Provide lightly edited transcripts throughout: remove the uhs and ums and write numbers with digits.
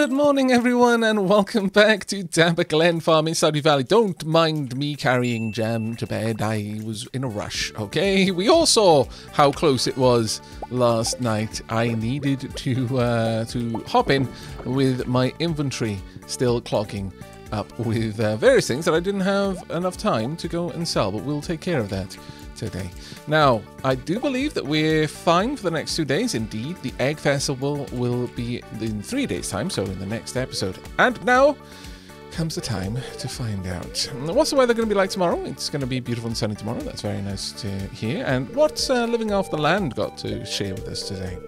Good morning, everyone, and welcome back to Dapper Glen Farm in Saudi Valley. Don't mind me carrying jam to bed. I was in a rush, okay? We all saw how close it was last night. I needed to hop in with my inventory still clocking up with various things that I didn't have enough time to go and sell, but we'll take care of that today. Now, I do believe that we're fine for the next 2 days. Indeed, the egg festival will be in 3 days' time, so in the next episode. And now comes the time to find out. What's the weather going to be like tomorrow? It's going to be beautiful and sunny tomorrow. That's very nice to hear. And what's living off the land got to share with us today?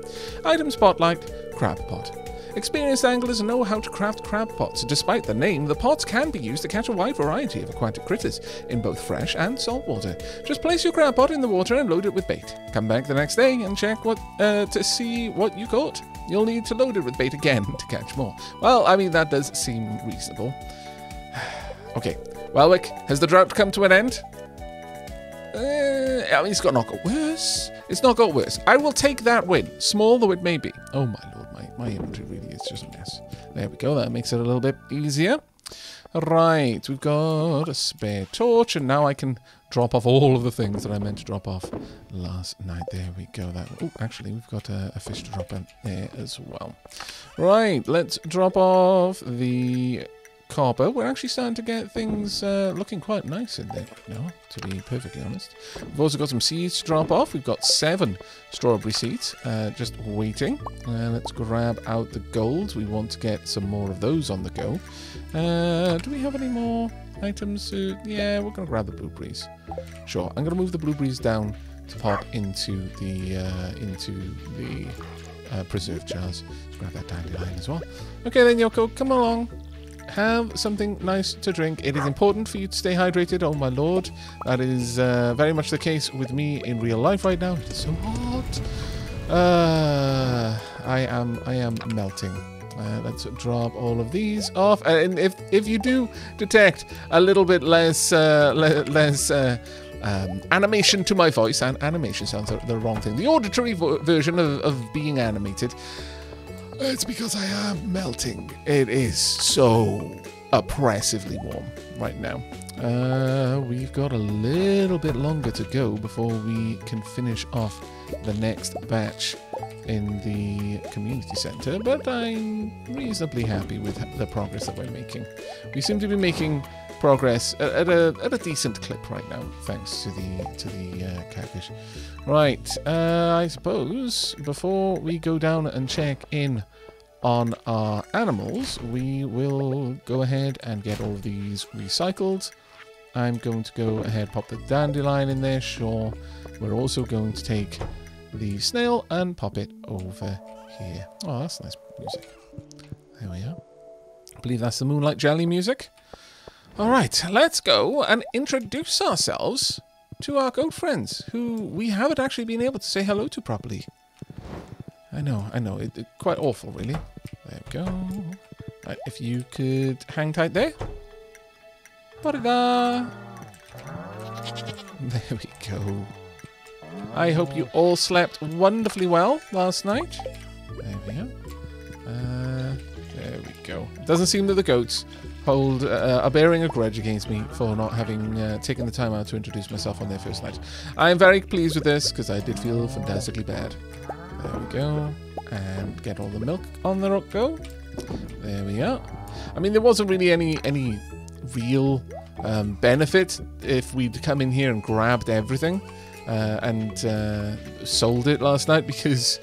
Item spotlight, crab pot. Experienced anglers know how to craft crab pots. Despite the name, the pots can be used to catch a wide variety of aquatic critters in both fresh and salt water. Just place your crab pot in the water and load it with bait. Come back the next day and check what to see what you caught. You'll need to load it with bait again to catch more. Well, I mean, that does seem reasonable. Okay. Well, Wick, has the drought come to an end? I mean, it's not got worse. It's not got worse. I will take that win, small though it may be. Oh, my lord. My inventory really is just a mess. There we go. That makes it a little bit easier. Right. We've got a spare torch. And now I can drop off all of the things that I meant to drop off last night. There we go. That. Oh, actually, we've got a fish to drop in there as well. Right. Let's drop off the copper. We're actually starting to get things looking quite nice in there now, to be perfectly honest. We've also got some seeds to drop off. We've got 7 strawberry seeds just waiting. Let's grab out the gold. We want to get some more of those on the go. Do we have any more items? Yeah, we're going to grab the blueberries. Sure, I'm going to move the blueberries down to pop into the preserve jars. Let's grab that dandelion as well. Okay then, Yoko, come along. Have something nice to drink. It is important for you to stay hydrated. Oh, my lord. That is very much the case with me in real life right now. It is so hot. I am melting. Let's drop all of these off. And if you do detect a little bit less animation to my voice, and animation sounds like the wrong thing. The auditory version of being animated. It's because I am melting. It is so oppressively warm right now. We've got a little bit longer to go before we can finish off the next batch in the community center, but I'm reasonably happy with the progress that we're making. We seem to be making progress at a decent clip right now, thanks to the catfish. Right, I suppose before we go down and check in on our animals, we will go ahead and get all of these recycled. I'm going to go ahead, pop the dandelion in there. Sure, we're also going to take the snail and pop it over here. Oh, that's nice music. There we are. I believe that's the Moonlight Jelly music. All right, let's go and introduce ourselves to our goat friends, who we haven't actually been able to say hello to properly. I know, it's quite awful, really. There we go. Right, if you could hang tight there. Ba-da-da. There we go. I hope you all slept wonderfully well last night. There we are. There we go. Doesn't seem that the goats are bearing a grudge against me for not having taken the time out to introduce myself on their first night. I am very pleased with this because I did feel fantastically bad. There we go. And get all the milk on the rock go. There we are. I mean, there wasn't really any real benefit if we'd come in here and grabbed everything and sold it last night, because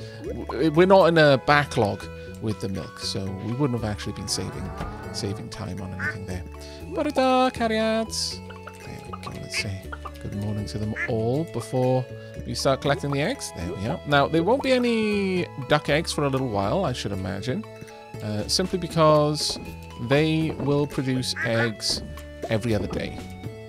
we're not in a backlog with the milk, so we wouldn't have actually been saving time on anything there. Ba-da-da, carrots. There we go. Let's say good morning to them all before we start collecting the eggs. There we are. Now, there won't be any duck eggs for a little while, I should imagine, simply because they will produce eggs every other day.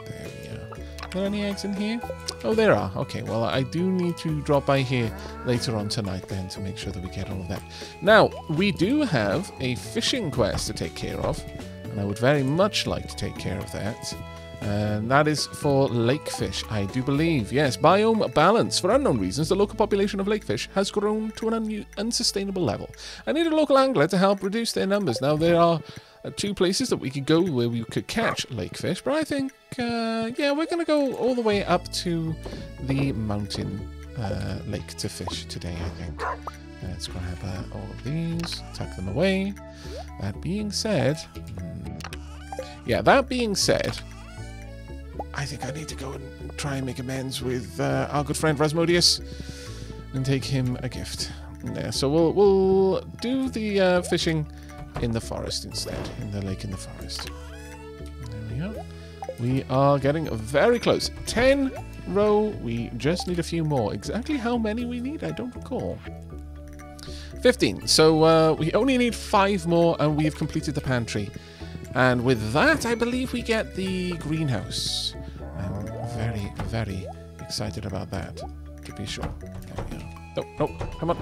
There we are. Are there any eggs in here? Oh, there are. Okay, well, I do need to drop by here later on tonight then to make sure that we get all of that. Now, we do have a fishing quest to take care of, and I would very much like to take care of that. And that is for lakefish, I do believe. Yes, biome balance. For unknown reasons, the local population of lakefish has grown to an unsustainable level. I need a local angler to help reduce their numbers. Now, there are two places that we could go where we could catch lakefish, but I think, yeah, we're going to go all the way up to the mountain lake to fish today, I think. Let's grab all of these, tuck them away. That being said... yeah, that being said... I think I need to go and try and make amends with our good friend Rasmodius and take him a gift. Yeah, so we'll do the fishing in the forest instead, in the lake in the forest. There we go. We are getting very close. 10 row. We just need a few more. Exactly how many we need, I don't recall. 15. So we only need 5 more, and we've completed the pantry. And with that, I believe we get the greenhouse. I'm very, very excited about that, to be sure. There we go. No, no, come on.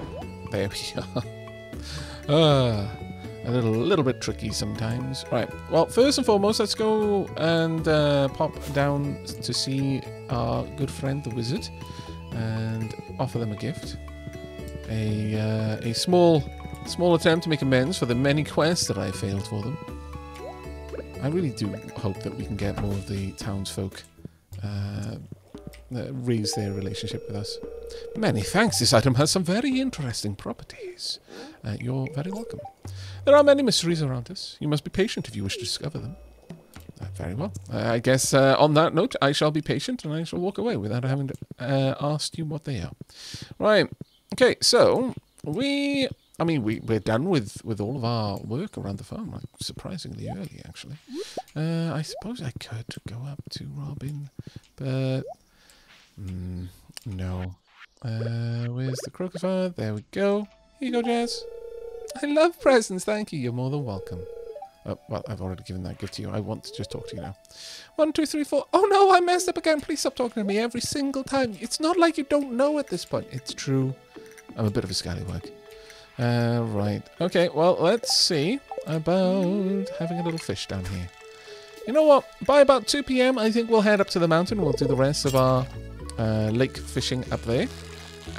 There we are. A little bit tricky sometimes. Right, well, first and foremost, let's go and pop down to see our good friend, the wizard, and offer them a gift. A small attempt to make amends for the many quests that I failed for them. I really do hope that we can get more of the townsfolk raise their relationship with us. Many thanks. This item has some very interesting properties. You're very welcome. There are many mysteries around us. You must be patient if you wish to discover them. Very well. I guess on that note, I shall be patient and I shall walk away without having asked you what they are. Right. Okay, so we... I mean, we're done with all of our work around the farm, like, surprisingly early, actually. I suppose I could go up to Robin, but... no. Where's the crocus fire? There we go. Here you go, Jazz. I love presents, thank you. You're more than welcome. Oh, well, I've already given that gift to you. I want to just talk to you now. 1, 2, 3, 4. Oh, no, I messed up again. Please stop talking to me every single time. It's not like you don't know at this point. It's true. I'm a bit of a scallywag. Right. Okay, well, let's see about having a little fish down here. You know what? By about 2 p.m., I think we'll head up to the mountain. We'll do the rest of our lake fishing up there.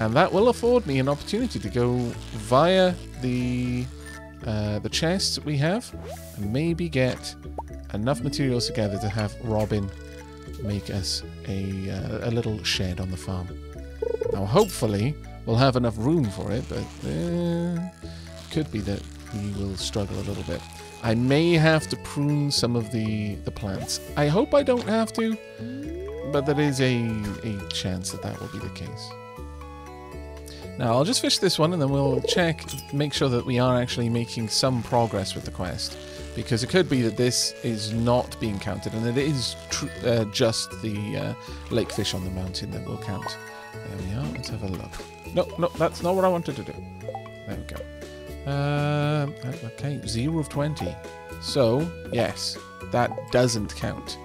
And that will afford me an opportunity to go via the chests that we have and maybe get enough materials together to have Robin make us a little shed on the farm. Now, hopefully... we'll have enough room for it, but could be that we will struggle a little bit. I may have to prune some of the plants. I hope I don't have to, but there is a chance that that will be the case. Now, I'll just fish this one, and then we'll check, make sure that we are actually making some progress with the quest, because it could be that this is not being counted, and it is just the lakefish on the mountain that will count. There we are. Let's have a look. No, no, that's not what I wanted to do. There we go. Okay, 0 of 20. So, yes, that doesn't count.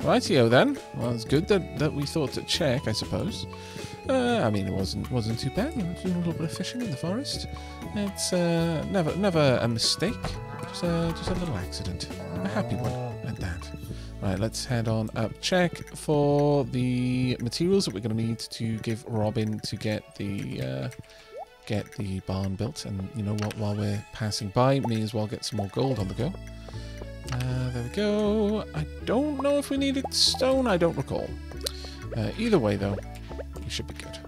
Rightio then. Well, it's good that we thought to check, I suppose. I mean, it wasn't too bad. We were doing a little bit of fishing in the forest. It's never a mistake. Just a little accident. A happy one at that. Right, let's head on up, check for the materials that we're going to need to give Robin to get the barn built. And you know what, while we're passing by, may as well get some more gold on the go. There we go. I don't know if we needed stone, I don't recall. Either way, though, we should be good.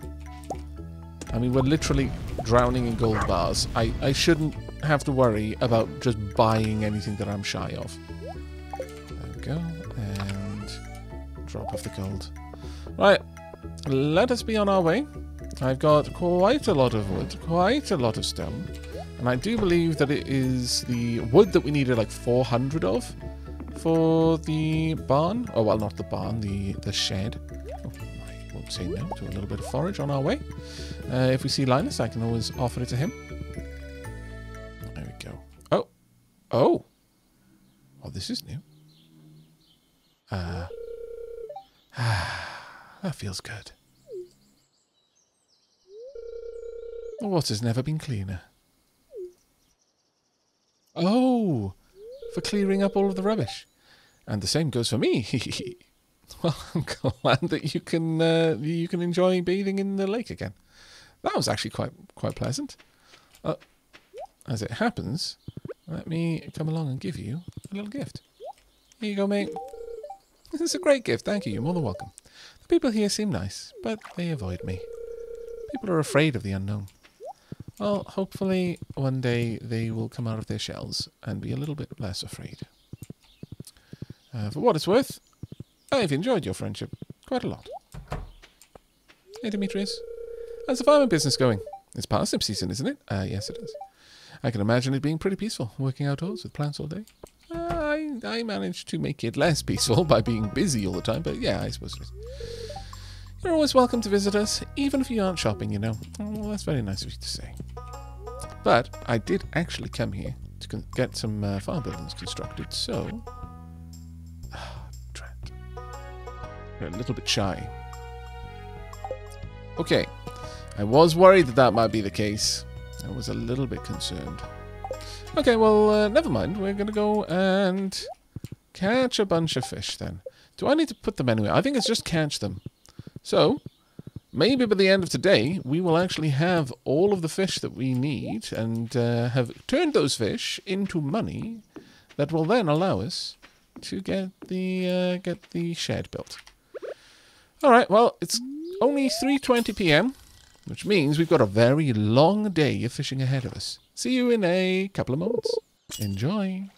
I mean, we're literally drowning in gold bars. I shouldn't have to worry about just buying anything that I'm shy of. Go and drop off the gold. Right, let us be on our way. I've got quite a lot of wood, quite a lot of stone, and I do believe that it is the wood that we needed like 400 of for the barn. Oh, well, not the barn, the shed. Oh, I won't say no to a little bit of forage on our way. If we see Linus, I can always offer it to him. There we go. Oh, oh, oh, this is new. That feels good. The water's never been cleaner. Oh, for clearing up all of the rubbish. And the same goes for me. Well, I'm glad that you can enjoy bathing in the lake again. That was actually quite pleasant. As it happens, let me come along and give you a little gift. Here you go, mate. This is a great gift. Thank you. You're more than welcome. The people here seem nice, but they avoid me. People are afraid of the unknown. Well, hopefully one day they will come out of their shells and be a little bit less afraid. For what it's worth, I've enjoyed your friendship quite a lot. Hey, Demetrius. How's the farming business going? It's parsnip season, isn't it? Yes, it is. I can imagine it being pretty peaceful, working outdoors with plants all day. I managed to make it less peaceful by being busy all the time, but yeah, I suppose it is. You're always welcome to visit us, even if you aren't shopping, you know. Well, that's very nice of you to say. But I did actually come here to get some farm buildings constructed, so... You're a little bit shy. Okay. I was worried that that might be the case. I was a little bit concerned. Okay, well, never mind. We're going to go and catch a bunch of fish then. Do I need to put them anywhere? I think it's just catch them. So, maybe by the end of today, we will actually have all of the fish that we need and have turned those fish into money that will then allow us to get the shed built. Alright, well, it's only 3:20 p.m, which means we've got a very long day of fishing ahead of us. See you in a couple of moments. Enjoy!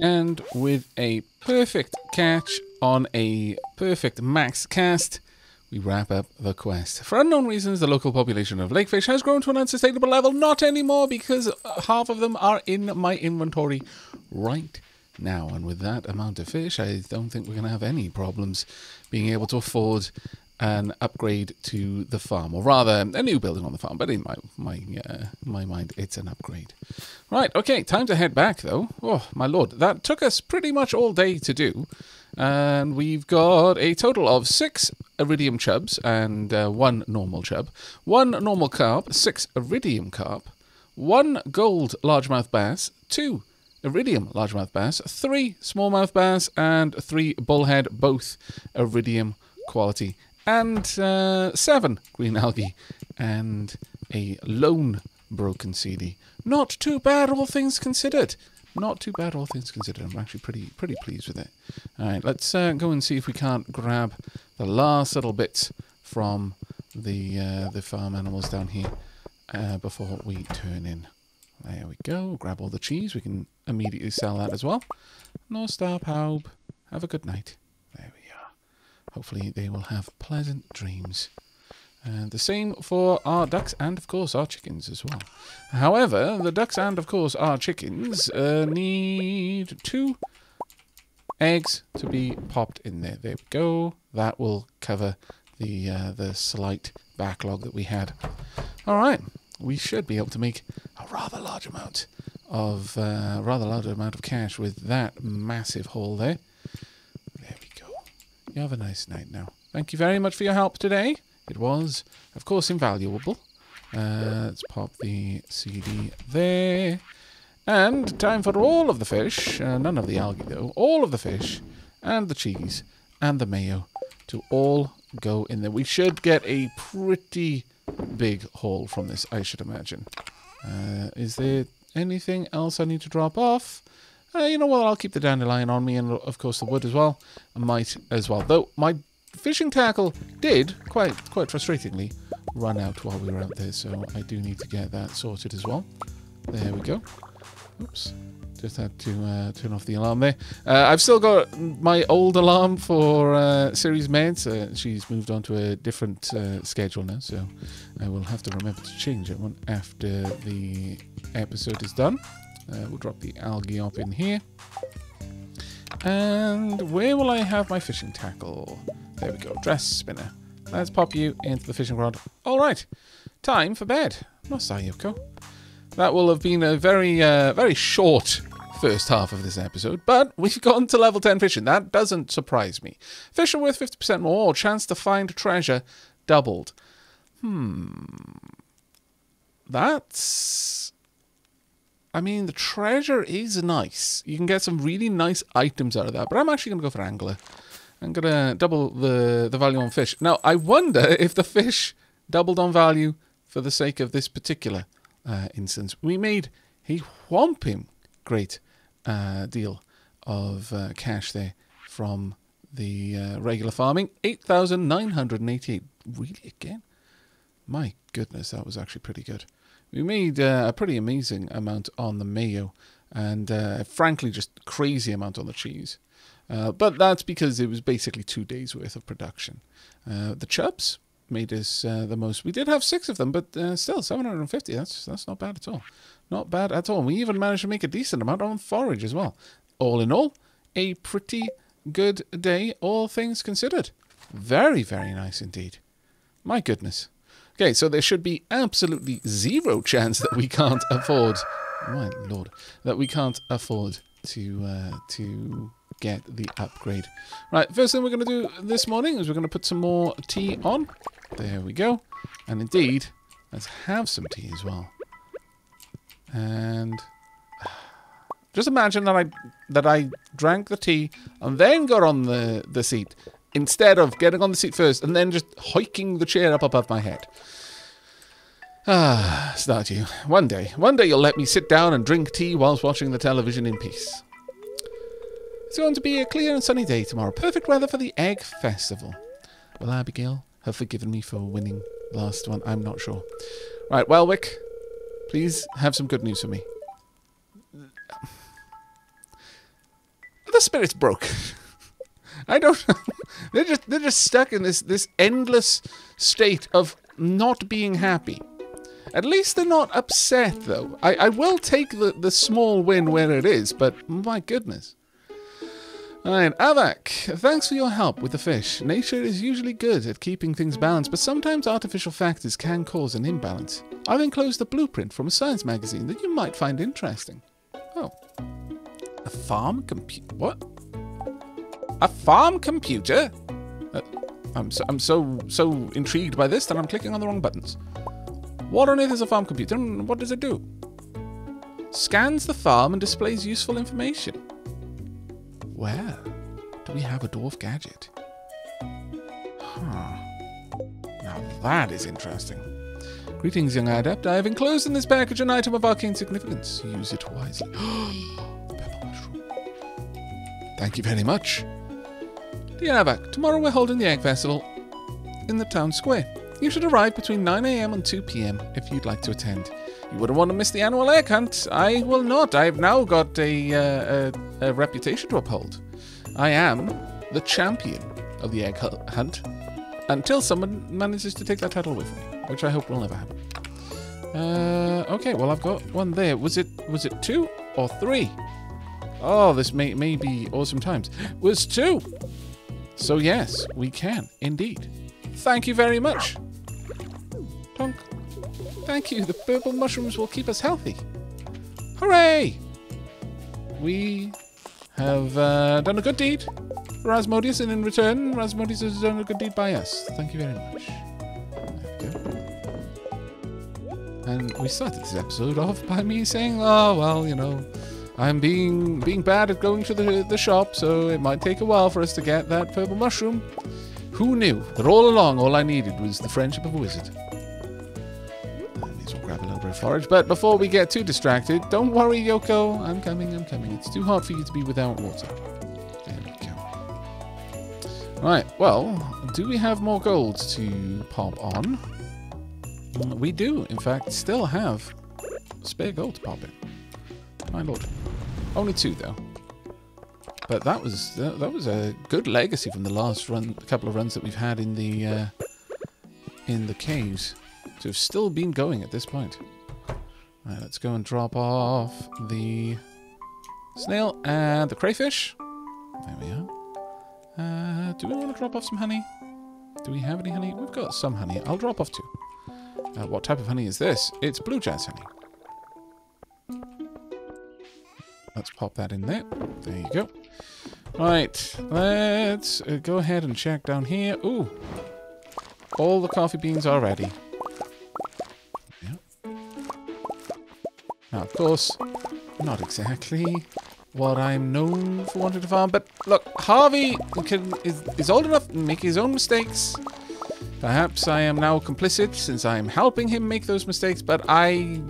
And with a perfect catch on a perfect max cast, we wrap up the quest. For unknown reasons, the local population of lakefish has grown to an unsustainable level. Not anymore, because half of them are in my inventory right now. And with that amount of fish, I don't think we're going to have any problems being able to afford an upgrade to the farm, or rather a new building on the farm, but in my mind it's an upgrade. Right, okay, time to head back though. Oh my lord, that took us pretty much all day to do, and we've got a total of 6 iridium chubs and 1 normal chub, 1 normal carp, 6 iridium carp, 1 gold largemouth bass, 2 iridium largemouth bass, 3 smallmouth bass, and 3 bullhead, both iridium quality, and 7 green algae and a lone broken seedy. Not too bad, all things considered. Not too bad, all things considered. I'm actually pretty pleased with it. All right, let's go and see if we can't grab the last little bits from the farm animals down here before we turn in. There we go. Grab all the cheese. We can immediately sell that as well. No star paub. Have a good night. Hopefully they will have pleasant dreams. And the same for our ducks and, of course, our chickens as well. However, the ducks and, of course, our chickens need 2 eggs to be popped in there. There we go. That will cover the slight backlog that we had. All right. We should be able to make a rather large amount of cash with that massive haul there. You have a nice night now. Thank you very much for your help today. It was, of course, invaluable. Let's pop the CD there. And time for all of the fish, none of the algae though, all of the fish and the cheese and the mayo to all go in there. We should get a pretty big haul from this, I should imagine. Is there anything else I need to drop off? You know what, I'll keep the dandelion on me and, of course, the wood as well. I might as well. Though, my fishing tackle did, quite frustratingly, run out while we were out there. So I do need to get that sorted as well. There we go. Oops. Just had to turn off the alarm there. I've still got my old alarm for Siri's meds. She's moved on to a different schedule now, so I will have to remember to change that one after the episode is done. We'll drop the algae up in here. And where will I have my fishing tackle? There we go, dress spinner. Let's pop you into the fishing rod. All right, time for bed. Not Sayuko. That will have been a very, very short first half of this episode, but we've gotten to level 10 fishing. That doesn't surprise me. Fish are worth 50% more, or chance to find treasure doubled. That's... I mean, the treasure is nice. You can get some really nice items out of that, but I'm actually going to go for angler. I'm going to double the value on fish. Now, I wonder if the fish doubled on value for the sake of this particular... instance. We made a whomping great deal of cash there from the regular farming. 8,988. Really, again? My goodness, that was actually pretty good. We made a pretty amazing amount on the mayo and frankly just a crazy amount on the cheese. But that's because it was basically 2 days worth of production. The chubs made us the most. We did have 6 of them, but still 750. That's not bad at all. Not bad at all. We even managed to make a decent amount on forage as well. All in all, a pretty good day, all things considered. Very, very nice indeed. My goodness. Okay, so there should be absolutely zero chance that we can't afford, my lord, that we can't afford to get the upgrade. Right, first thing we're going to do this morning is we're going to put some more tea on. There we go. And indeed, let's have some tea as well. And just imagine that I drank the tea and then got on the seat, instead of getting on the seat first and then just hiking the chair up above my head. Ah, Stardew. One day you'll let me sit down and drink tea whilst watching the television in peace. It's going to be a clear and sunny day tomorrow. Perfect weather for the egg festival. Will Abigail have forgiven me for winning the last one? I'm not sure. Right, well, Wick, please have some good news for me. The spirit's broke. I don't know. They're just stuck in this endless state of not being happy. At least they're not upset, though. I will take the small win where it is, but my goodness. Alright, Avak, thanks for your help with the fish. Nature is usually good at keeping things balanced, but sometimes artificial factors can cause an imbalance. I've enclosed a blueprint from a science magazine that you might find interesting. Oh. A farm computer? What? A farm computer? I'm so intrigued by this that I'm clicking on the wrong buttons. What on earth is a farm computer and what does it do? Scans the farm and displays useful information. Well, do we have a dwarf gadget? Huh. Now that is interesting. Greetings, young adept. I have enclosed in this package an item of arcane significance. Use it wisely. Pepper mushroom. Thank you very much. Dear Avak, tomorrow we're holding the egg festival in the town square. You should arrive between 9 AM and 2 PM if you'd like to attend. You wouldn't want to miss the annual egg hunt. I will not. I have now got a reputation to uphold. I am the champion of the egg hunt until someone manages to take that title away from me, which I hope will never happen. Okay, well I've got one there. Was it 2 or 3? Oh, this may be awesome times. It was 2. So yes, we can indeed. Thank you very much. Tonk. Thank you, the purple mushrooms will keep us healthy. Hooray! We have done a good deed for Rasmodius, and in return, Rasmodius has done a good deed by us. Thank you very much. There we go. And we started this episode off by me saying, oh, well, you know, I'm being bad at going to the shop, so it might take a while for us to get that purple mushroom. Who knew that all along all I needed was the friendship of a wizard? Forage, but before we get too distracted, don't worry, Yoko. I'm coming. It's too hard for you to be without water. There we go. Right, well, do we have more gold to pop on? We do, in fact, still have spare gold to pop in. My lord. Only two though. But that was a good legacy from the last run, couple of runs that we've had in the caves, to have still been going at this point. Right, let's go and drop off the snail and the crayfish. There we are. Do we want to drop off some honey? Do we have any honey? We've got some honey. I'll drop off two. What type of honey is this? It's blue jazz honey. Let's pop that in there. There you go. Right, let's go ahead and check down here. Ooh, all the coffee beans are ready. Yeah. Now, of course, not exactly what I'm known for wanting to farm, but look, Harvey is old enough to make his own mistakes. Perhaps I am now complicit since I am helping him make those mistakes, but I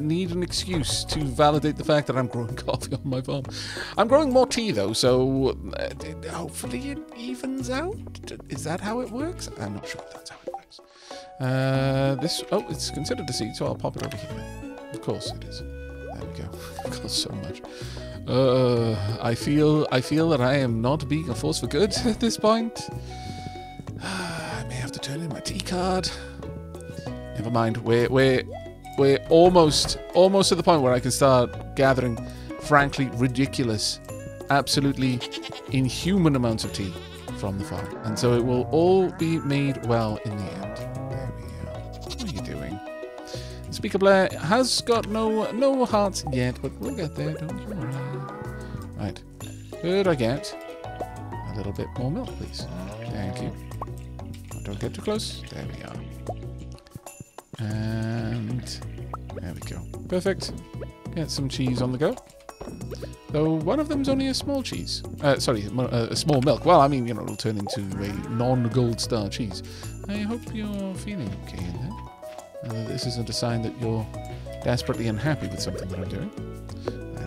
need an excuse to validate the fact that I'm growing coffee on my farm. I'm growing more tea though, so hopefully it evens out. Is that how it works? I'm not sure if that's how it works. Oh, it's considered a seed, so I'll pop it over here. Of course it is. There we go. I've got so much. I feel that I am not being a force for good at this point. To turn in my tea card. Never mind. We're almost at the point where I can start gathering, frankly, ridiculous, absolutely inhuman amounts of tea from the farm, and so it will all be made well in the end. There we go. What are you doing? Speaker Blair has got no hearts yet, but we'll get there. Don't you worry. Right. Could I get a little bit more milk, please? Thank you. Don't get too close. There we are. And there we go. Perfect. Get some cheese on the go. Though one of them's only a small cheese. Sorry, a small milk. Well, I mean, you know, it'll turn into a non-gold star cheese. I hope you're feeling okay in there. This isn't a sign that you're desperately unhappy with something that I'm doing.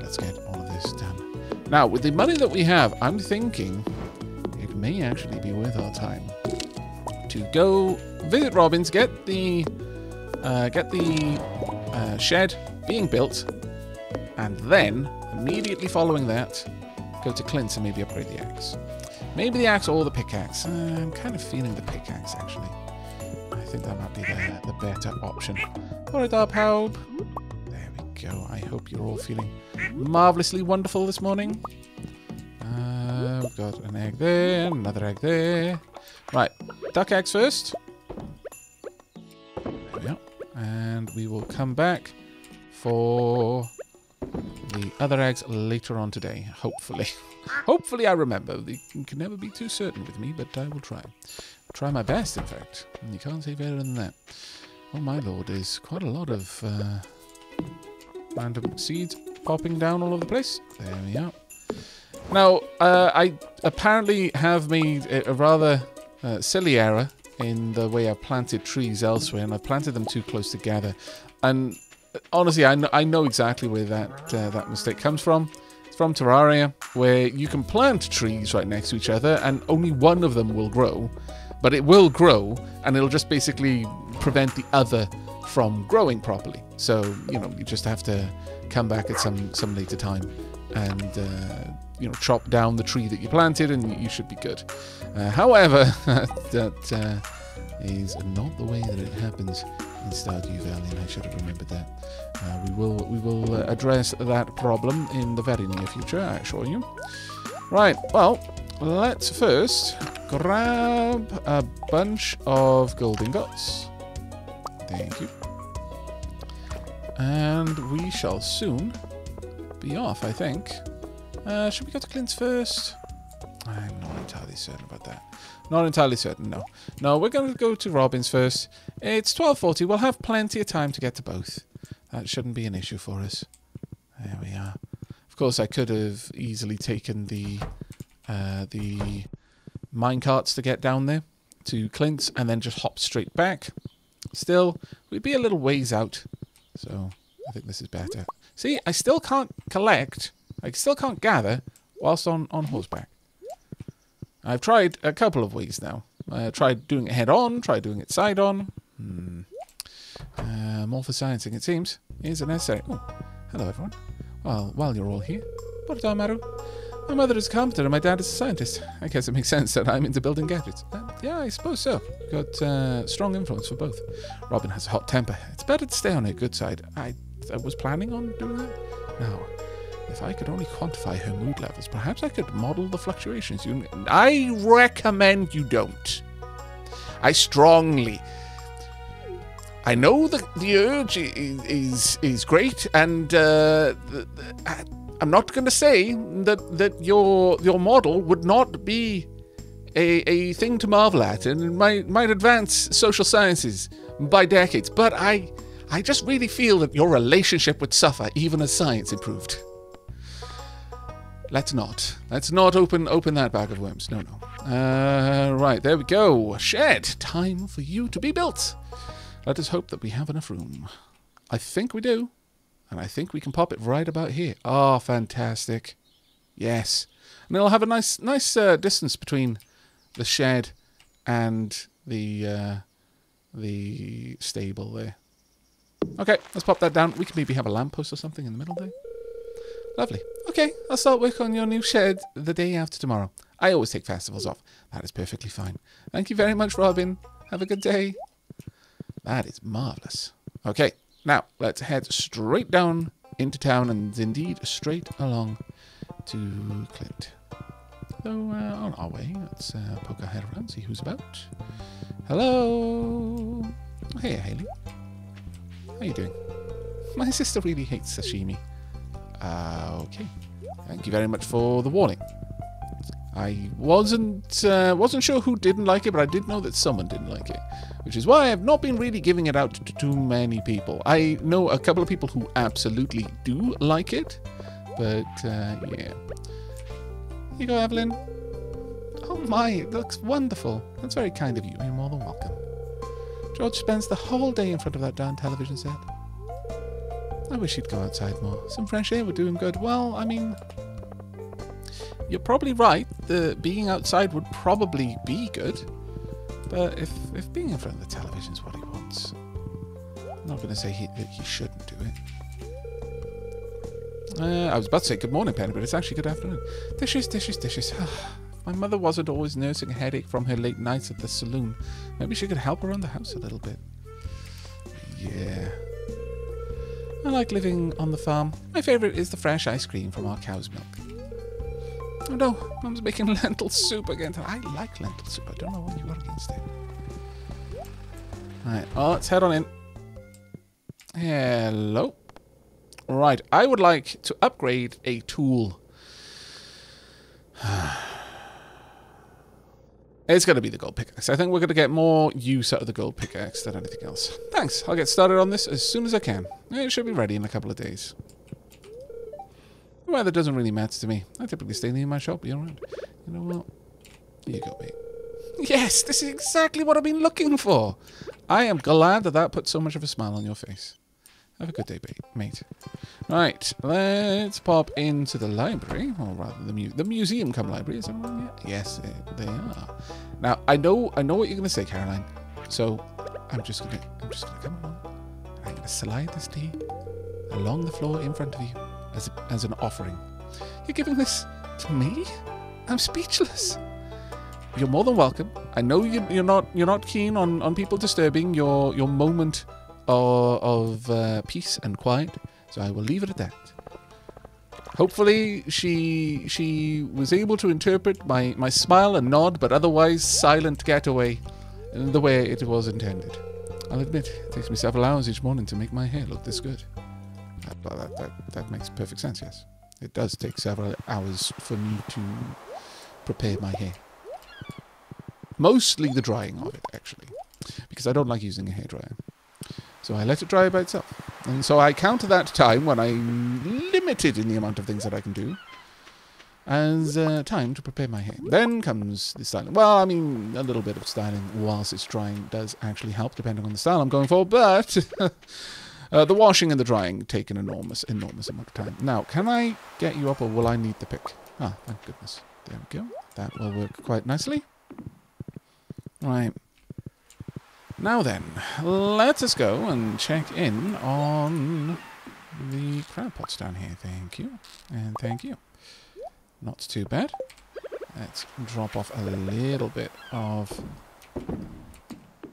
Let's get all of this done. Now, with the money that we have, I'm thinking it may actually be worth our time to go visit Robin's, get the shed being built, and then immediately following that, go to Clint's and maybe upgrade the axe. Maybe the axe or the pickaxe. I'm kind of feeling the pickaxe actually. I think that might be the better option. All right, Darpalb. There we go. I hope you're all feeling marvelously wonderful this morning. We've got an egg there, another egg there. Right, duck eggs first. There we are. And we will come back for the other eggs later on today, hopefully. Hopefully I remember. You can never be too certain with me, but I will try. Try my best, in fact. And you can't say better than that. Oh my lord, there's quite a lot of random seeds popping down all over the place. There we are. Now, I apparently have made a rather silly error in the way I've planted trees elsewhere, and I've planted them too close together. And honestly, I know exactly where that mistake comes from. It's from Terraria, where you can plant trees right next to each other, and only one of them will grow. But it will grow, and it'll just basically prevent the other from growing properly. So, you know, you just have to come back at some later time and you know, chop down the tree that you planted, and you should be good. However, that is not the way that it happens in Stardew Valley, and I should have remembered that. We will address that problem in the very near future, I assure you. Right, well, let's first grab a bunch of gold ingots. Thank you. And we shall soon be off, I think. Should we go to Clint's first? I'm not entirely certain about that. Not entirely certain, no. No, we're going to go to Robin's first. It's 12:40. We'll have plenty of time to get to both. That shouldn't be an issue for us. There we are. Of course, I could have easily taken the minecarts to get down there to Clint's and then just hop straight back. Still, we'd be a little ways out. So, I think this is better. See, I still can't collect. I still can't gather whilst on horseback. I've tried a couple of ways now. I tried doing it head-on, tried doing it side-on. More for sciencing, it seems, is necessary. Oh, hello, everyone. while you're all here. What do I matter? My mother is a carpenter and my dad is a scientist. I guess it makes sense that I'm into building gadgets. Yeah, I suppose so. Got strong influence for both. Robin has a hot temper. It's better to stay on her good side. I was planning on doing that. Now, if I could only quantify her mood levels, perhaps I could model the fluctuations. I recommend you don't. I strongly... I know that the urge is great, and I'm not going to say that your model would not be a thing to marvel at, and it might advance social sciences by decades. But I just really feel that your relationship would suffer even as science improved. Let's not. Let's not open that bag of worms. No, no. Right, there we go. Shed. Time for you to be built. Let us hope that we have enough room. I think we do. And I think we can pop it right about here. Oh, fantastic. Yes. And it'll have a nice distance between the shed and the stable there. Okay, let's pop that down. We can maybe have a lamppost or something in the middle there. Lovely. Okay, I'll start work on your new shed the day after tomorrow. I always take festivals off. That is perfectly fine. Thank you very much, Robin. Have a good day. That is marvellous. Okay, now let's head straight down into town and indeed straight along to Clint. So on our way, let's poke our head around, see who's about. Hello. Hey, Hayley. How you doing? My sister really hates sashimi. Okay. Thank you very much for the warning. I wasn't sure who didn't like it, but I did know that someone didn't like it, which is why I've not been really giving it out to too many people. I know a couple of people who absolutely do like it, but yeah. Here you go, Evelyn. Oh my, it looks wonderful. That's very kind of you. You're more than welcome. George spends the whole day in front of that darn television set. I wish he'd go outside more. Some fresh air would do him good. Well, I mean, you're probably right. The being outside would probably be good. But if being in front of the television is what he wants, I'm not going to say that he shouldn't do it. I was about to say good morning, Penny, but it's actually good afternoon. Dishes, dishes, dishes. My mother wasn't always nursing a headache from her late nights at the saloon. Maybe she could help around the house a little bit. Yeah. I like living on the farm. My favourite is the fresh ice cream from our cow's milk. Oh no, Mum's making lentil soup again. I like lentil soup. I don't know what you are against it. Alright, well, let's head on in. Hello. Right, I would like to upgrade a tool. It's going to be the gold pickaxe. I think we're going to get more use out of the gold pickaxe than anything else. Thanks. I'll get started on this as soon as I can. It should be ready in a couple of days. The weather doesn't really matter to me. I typically stay near my shop. You're right. You know what? Here you go, mate. Yes, this is exactly what I've been looking for. I am glad that that put so much of a smile on your face. Have a good day, mate. Right, let's pop into the library, or rather the museum come library. Is that one yet? Yes, they are. Now I know what you're gonna say, Caroline. So I'm just gonna come along. And I'm gonna slide this tea along the floor in front of you as an offering. You're giving this to me? I'm speechless. You're more than welcome. I know you're not keen on people disturbing your moment of peace and quiet, so I will leave it at that. Hopefully she was able to interpret my smile and nod, but otherwise silent getaway in the way it was intended. I'll admit, it takes me several hours each morning to make my hair look this good. That makes perfect sense, yes. It does take several hours for me to prepare my hair. Mostly the drying of it, actually, because I don't like using a hairdryer. So I let it dry by itself. And so I count that time when I'm limited in the amount of things that I can do as time to prepare my hair. Then comes the styling. Well, I mean, a little bit of styling whilst it's drying does actually help, depending on the style I'm going for. But the washing and the drying take an enormous amount of time. Now, can I get you up, or will I need the pick? Ah, thank goodness. There we go. That will work quite nicely. Right. Now then, let us go and check in on the crab pots down here. Thank you. And thank you. Not too bad. Let's drop off a little bit of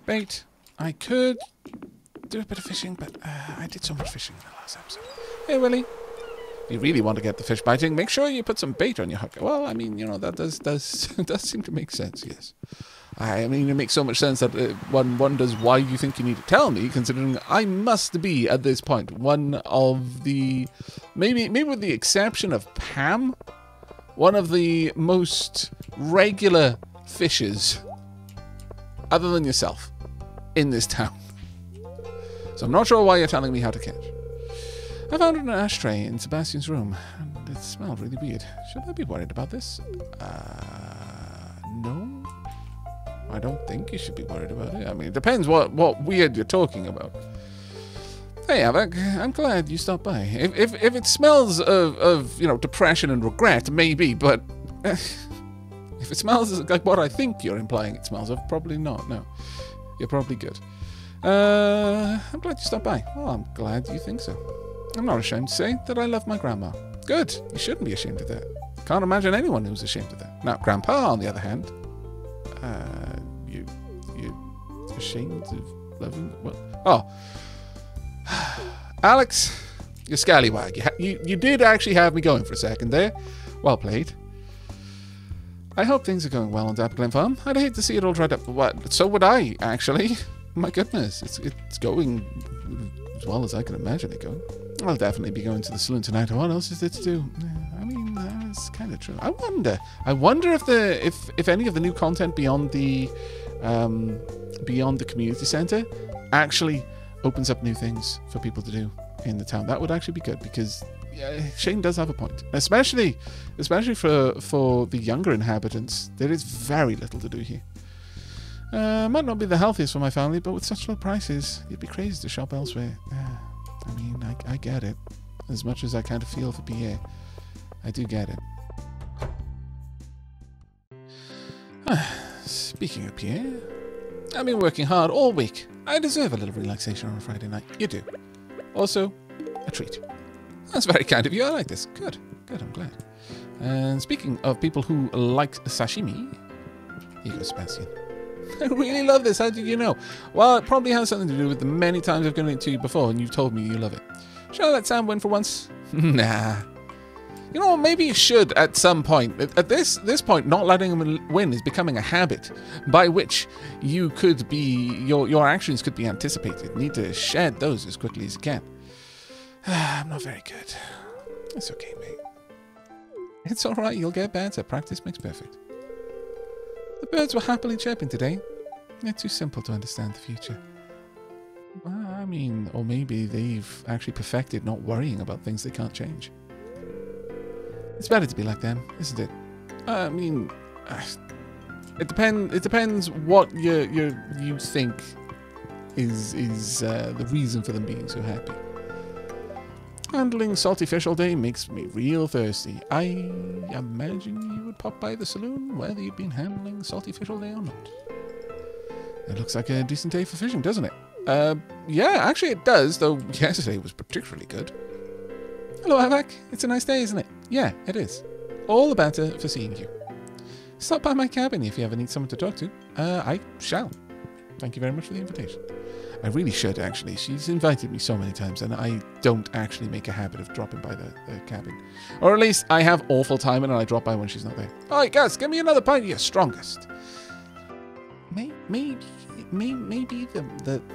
bait. I could do a bit of fishing, but I did so much fishing in the last episode. Hey, Willie. If you really want to get the fish biting, make sure you put some bait on your hooker. Well, I mean, you know, that does does seem to make sense, yes. I mean, it makes so much sense that one wonders why you think you need to tell me, considering I must be, at this point, one of the... Maybe with the exception of Pam, one of the most regular fishers, other than yourself, in this town. So I'm not sure why you're telling me how to catch. I found an ashtray in Sebastian's room, and it smelled really weird. Should I be worried about this? No. I don't think you should be worried about it. I mean, it depends what weird you're talking about. Hey, Avak, I'm glad you stopped by. If it smells of you know, depression and regret, maybe, but... if it smells like what I think you're implying it smells of, probably not, no. You're probably good. I'm glad you stopped by. Well, I'm glad you think so. I'm not ashamed to say that I love my grandma. Good. You shouldn't be ashamed of that. Can't imagine anyone who's ashamed of that. Now, Grandpa, on the other hand... you ashamed of loving? What? Oh, Alex, you scallywag! You did actually have me going for a second there. Well played. I hope things are going well on Dapper Glen Farm. I'd hate to see it all dried up. But what? So would I, actually. My goodness, it's going as well as I can imagine it going. I'll definitely be going to the saloon tonight. What else is there to do? I mean, that's kind of true. I wonder if if any of the new content beyond the community center actually opens up new things for people to do in the town. That would actually be good, because Shane does have a point. Especially for the younger inhabitants, there is very little to do here. Might not be the healthiest for my family, but with such low prices, you'd be crazy to shop elsewhere. I mean, I get it. As much as I kind of feel for Pierre, I do get it. Speaking of Pierre, I've been working hard all week. I deserve a little relaxation on a Friday night. You do. Also, a treat. That's very kind of you. I like this. Good. Good, I'm glad. And speaking of people who like sashimi, here goes Sebastian. I really love this. How did you know? Well, it probably has something to do with the many times I've given it to you before, and you've told me you love it. Shall I let Sam win for once? Nah. You know, maybe you should at some point. At this point, not letting him win is becoming a habit by which you could be... Your actions could be anticipated. You need to shed those as quickly as you can. I'm not very good. It's okay, mate. It's alright. You'll get better. Practice makes perfect. The birds were happily chirping today. They're too simple to understand the future. Well, I mean, or maybe they've actually perfected not worrying about things they can't change. It's better to be like them, isn't it? I mean, it depends what you think is the reason for them being so happy. Handling salty fish all day makes me real thirsty. I imagine you would pop by the saloon, whether you've been handling salty fish all day or not. It looks like a decent day for fishing, doesn't it? Yeah, actually it does, though yesterday was particularly good. Hello, Avak. It's a nice day, isn't it? Yeah, it is. All the better for seeing you. Stop by my cabin if you ever need someone to talk to. I shall. Thank you very much for the invitation. I really should, actually. She's invited me so many times, and I don't actually make a habit of dropping by the cabin. Or at least, I have awful timing, and I drop by when she's not there. All right, Gus, give me another pint of your strongest. Maybe the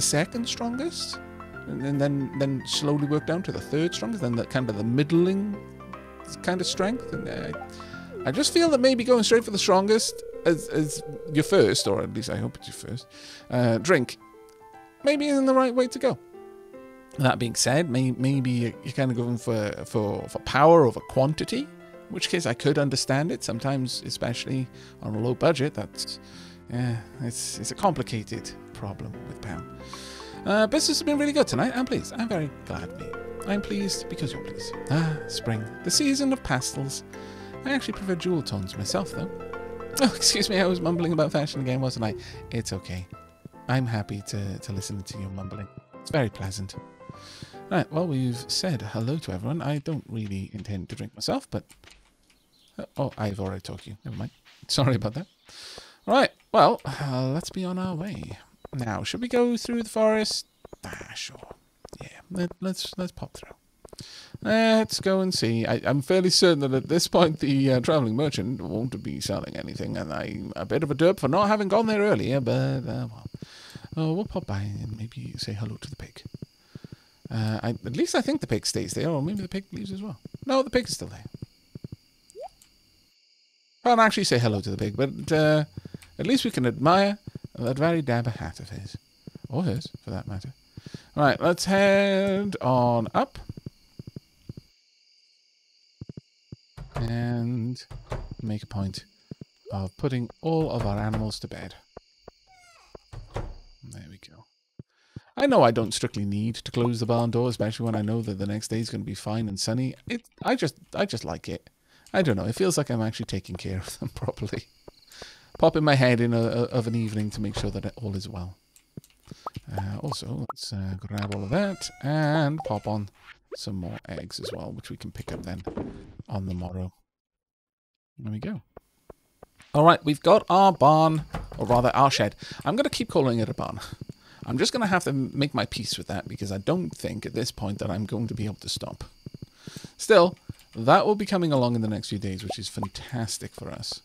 second strongest? And then slowly work down to the third strongest, then the middling kind of strength. And I just feel that maybe going straight for the strongest... As your first, or at least I hope it's your first, drink, maybe isn't the right way to go. That being said, maybe you're kind of going for power over quantity, in which case I could understand it. Sometimes, especially on a low budget, it's a complicated problem with Pam. Business has been really good tonight. I'm pleased. I'm very glad, mate. I'm pleased because you're pleased. Ah, spring. The season of pastels. I actually prefer jewel tones myself, though. Oh, excuse me, I was mumbling about fashion again, wasn't I? It's okay. I'm happy to listen to your mumbling. It's very pleasant. Right, well, we've said hello to everyone. I don't really intend to drink myself, but... Oh, I've already talked to you. Never mind. Sorry about that. Right, well, let's be on our way. Now, should we go through the forest? Ah, sure. Yeah, let's pop through. Let's go and see. I'm fairly certain that at this point the travelling merchant won't be selling anything, and I'm a bit of a derp for not having gone there earlier, but well. Oh, we'll pop by and maybe say hello to the pig. At least I think the pig stays there, or maybe the pig leaves as well. No, the pig's still there. Can't actually say hello to the pig, but at least we can admire that very dapper hat of his. Or hers, for that matter. Alright, let's head on up. And make a point of putting all of our animals to bed. There we go. I know I don't strictly need to close the barn door, especially when I know that the next day is going to be fine and sunny. I just like it. I don't know. It feels like I'm actually taking care of them properly. Popping my head in of an evening to make sure that all is well. Also, let's grab all of that and pop on some more eggs as well, which we can pick up then on the morrow. There we go. All right, we've got our barn, or rather our shed. I'm going to keep calling it a barn. I'm just going to have to make my peace with that because I don't think at this point that I'm going to be able to stop. Still, that will be coming along in the next few days, which is fantastic for us.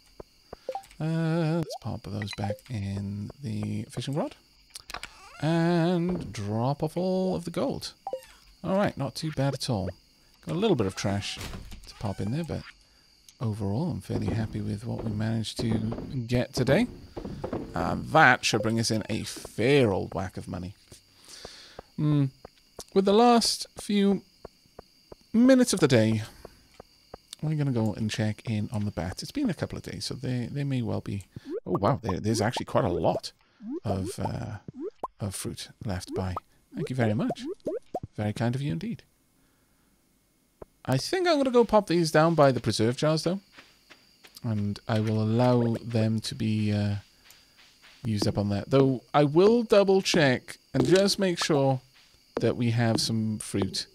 Let's pop those back in the fishing rod. And drop off all of the gold. Alright, not too bad at all. Got a little bit of trash to pop in there, but overall I'm fairly happy with what we managed to get today. And that should bring us in a fair old whack of money. With the last few minutes of the day, we're going to go and check in on the bats. It's been a couple of days, so they may well be... Oh, wow, there's actually quite a lot of fruit left by. Thank you very much. Very kind of you indeed. I think I'm going to go pop these down by the preserve jars, though. And I will allow them to be used up on that. Though I will double check and just make sure that we have some fruit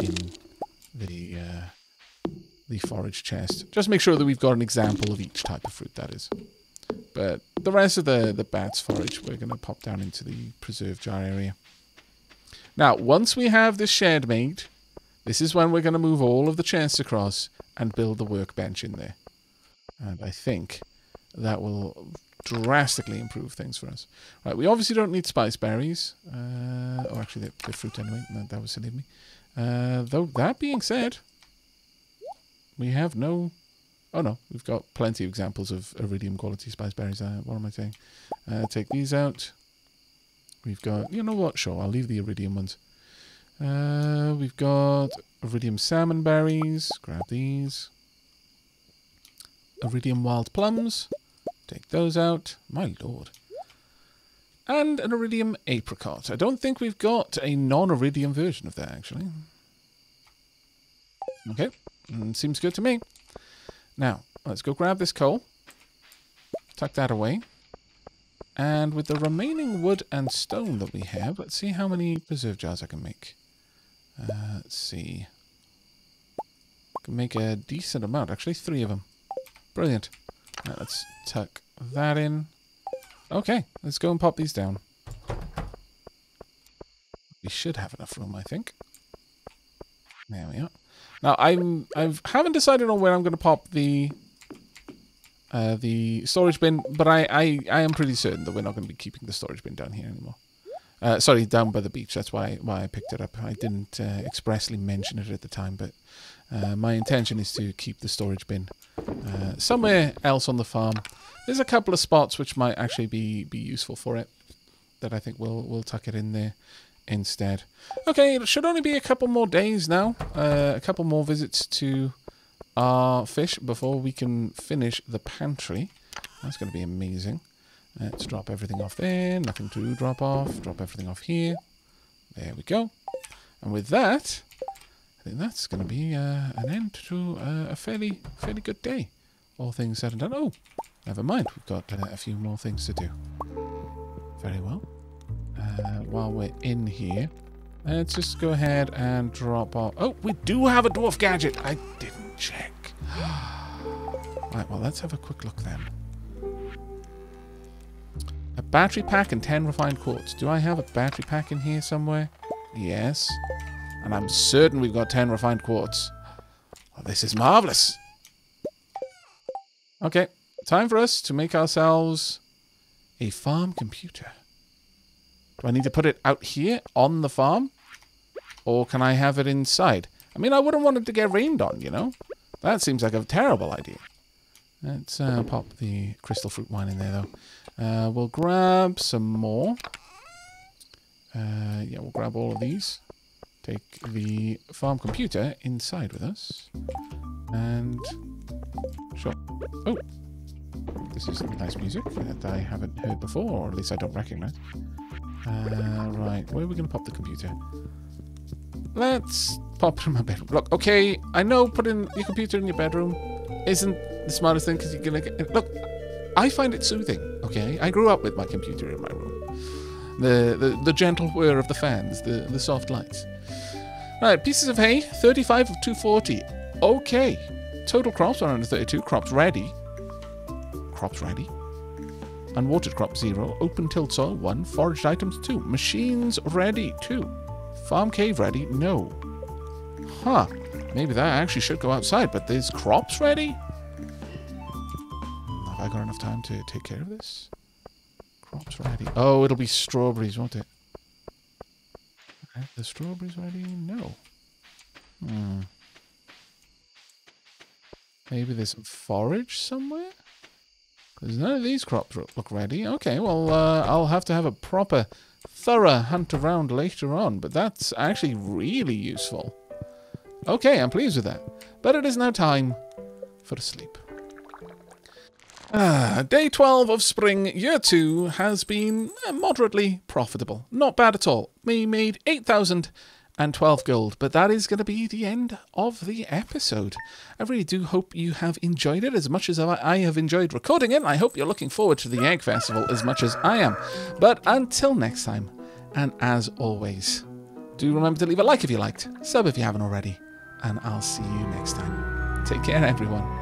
in the forage chest. Just make sure that we've got an example of each type of fruit, that is. But the rest of the bats forage, we're going to pop down into the preserve jar area. Now, once we have this shed made, this is when we're going to move all of the chests across and build the workbench in there. And I think that will drastically improve things for us. Right, we obviously don't need spice berries. Oh, actually, they're fruit anyway. No, that was silly of me. Though, that being said, we have no... Oh no, we've got plenty of examples of iridium quality spice berries. What am I saying? Take these out. We've got, you know what? Sure, I'll leave the iridium ones. We've got iridium salmon berries. Grab these. Iridium wild plums. Take those out. My lord. And an iridium apricot. I don't think we've got a non-iridium version of that, actually. Okay, seems good to me. Now, let's go grab this coal, tuck that away, and with the remaining wood and stone that we have, let's see how many preserve jars I can make. Let's see. I can make a decent amount, actually, 3 of them. Brilliant. Now, let's tuck that in. Okay, let's go and pop these down. We should have enough room, I think. There we are. Now I haven't decided on where I'm going to pop the storage bin, but I am pretty certain that we're not going to be keeping the storage bin down here anymore. Sorry, down by the beach. That's why I picked it up. I didn't expressly mention it at the time, but my intention is to keep the storage bin somewhere else on the farm. There's a couple of spots which might actually be useful for it that I think we'll tuck it in there instead. Okay, it should only be a couple more days now, a couple more visits to our fish before we can finish the pantry. That's going to be amazing. Let's drop everything off there. Nothing to drop off. Drop everything off here. There we go. And with that, I think that's going to be an end to a fairly good day. All things said and done. Oh, never mind. We've got a few more things to do. Very well. While we're in here, Let's just go ahead and drop off. Oh, we do have a dwarf gadget. I didn't check. Right, well, let's have a quick look then. A battery pack and 10 refined quartz. Do I have a battery pack in here somewhere? Yes. And I'm certain we've got 10 refined quartz. Well, this is marvelous. Okay, time for us to make ourselves a farm computer. Do I need to put it out here on the farm? Or can I have it inside? I mean, I wouldn't want it to get rained on, you know? That seems like a terrible idea. Let's pop the crystal fruit wine in there, though. We'll grab some more. Yeah, we'll grab all of these. Take the farm computer inside with us. And... sure. Oh! This is nice music that I haven't heard before, or at least I don't recognize. Right, where are we going to pop the computer? Let's pop it in my bedroom. Look, okay, I know putting your computer in your bedroom isn't the smartest thing because you're going to get... Look, I find it soothing, okay? I grew up with my computer in my room. The gentle whir of the fans, the soft lights. Right, pieces of hay, 35 of 240. Okay. Total crops, 132. Crops ready. Crops ready. Unwatered crop, 0. Open tilled soil, 1. Foraged items, 2. Machines ready, 2. Farm cave ready? No. Huh. Maybe that actually should go outside, but there's crops ready? Have I got enough time to take care of this? Crops ready. Oh, it'll be strawberries, won't it? Are the strawberries ready? No. Hmm. Maybe there's some forage somewhere? Because none of these crops look ready. Okay, well, I'll have to have a proper... thorough hunt around later on, but that's actually really useful. Okay, I'm pleased with that. But it is now time for a sleep. Day 12 of spring, year 2, has been moderately profitable. Not bad at all. We made 8,012 gold, but that is going to be the end of the episode. I really do hope you have enjoyed it as much as I have enjoyed recording it. I hope you're looking forward to the Egg Festival as much as I am. But until next time, and as always, do remember to leave a like if you liked, sub if you haven't already, and I'll see you next time. Take care, everyone.